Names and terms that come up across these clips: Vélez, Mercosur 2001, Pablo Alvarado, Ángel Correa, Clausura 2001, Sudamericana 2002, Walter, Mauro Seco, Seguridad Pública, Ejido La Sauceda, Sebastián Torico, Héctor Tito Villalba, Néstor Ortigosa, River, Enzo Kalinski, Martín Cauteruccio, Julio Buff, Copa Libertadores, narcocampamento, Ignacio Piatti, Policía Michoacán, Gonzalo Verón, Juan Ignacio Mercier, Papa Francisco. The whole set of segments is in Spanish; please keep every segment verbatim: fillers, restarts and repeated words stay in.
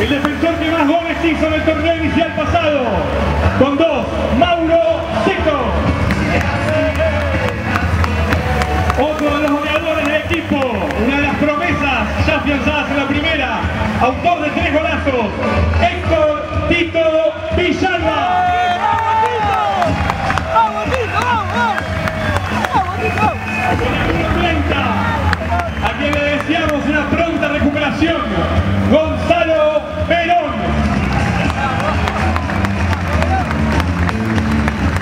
el defensor que más goles hizo en el torneo inicial pasado, con dos, Mauro Seco. Otro de los goleadores del equipo, una de las promesas ya afianzadas en la primera, autor de tres golazos, Héctor Tito Villalba. ¡Vamos, Tito! ¡Vamos, vamos! ¡Vamos, Tito! Con la planta, a quien le deseamos una pronta recuperación, Gonzalo Verón.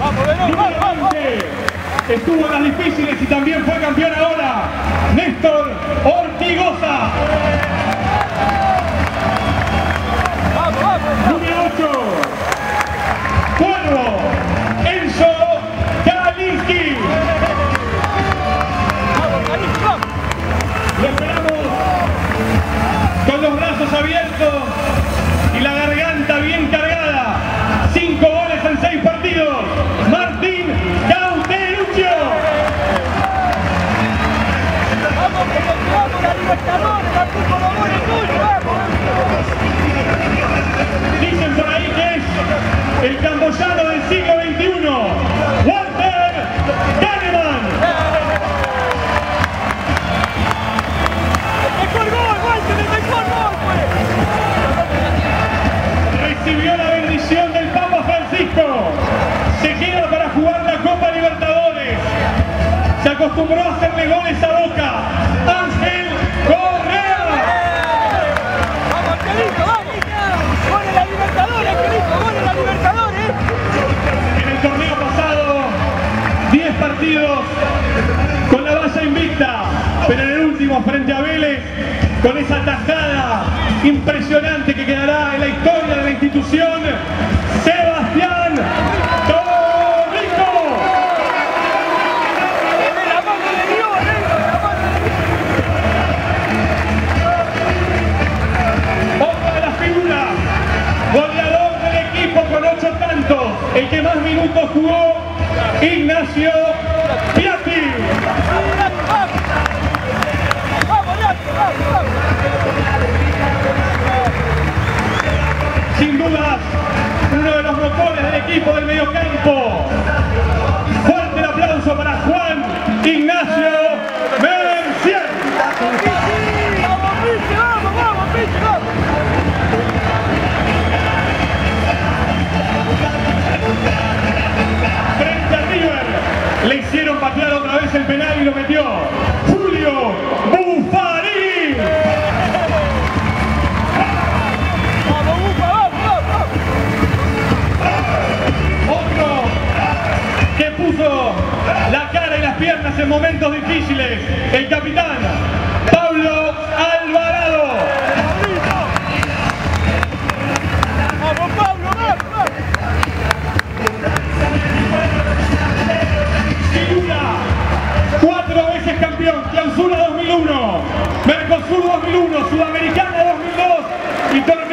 ¡Vamos, Verón! ¡Vamos, vamos! Estuvo en las difíciles y también fue campeón ahora, Néstor Ortigosa. ¡Vamos, vamos! Número ocho, Cuervo, Enzo Kalinski. Lo esperamos con los brazos abiertos y la garganta bien cargada. Cinco goles en seis partidos. Martín Cauteruccio. Vamos que continuamos la Libertadores, la Copa Libertadores. Dicen por ahí que es el camboyano del siglo veintiuno. Walter. Recibió la bendición del Papa Francisco. Se queda para jugar la Copa Libertadores. Se acostumbró a hacerle goles a Boca. Ángel Correa. ¡Vamos, Angelito, vamos! ¡Gole la Libertadores, Angelito! ¡Gole la Libertadores! En el torneo pasado, diez partidos con la valla invicta, pero en el último frente a Vélez, con esa tajada impresionante que quedará en la historia de la institución, Sebastián Torico. Otra de las figuras, goleador del equipo con ocho tantos, el que más minutos jugó, Ignacio Piatti. Sin dudas, uno de los motores del equipo del mediocampo. Fuerte el aplauso para Juan Ignacio Mercier. ¡Vamos, Piche! ¡Vamos, vamos, Piche! ¡Vamos! Frente a River, le hicieron patear otra vez el penal y lo metió Julio Buff. La cara y las piernas en momentos difíciles, el capitán Pablo Alvarado. ¡Vamos, Pablo! ¡Vamos, vamos! Figura, cuatro veces campeón, Clausura dos mil uno, Mercosur dos mil uno, Sudamericana dos mil dos y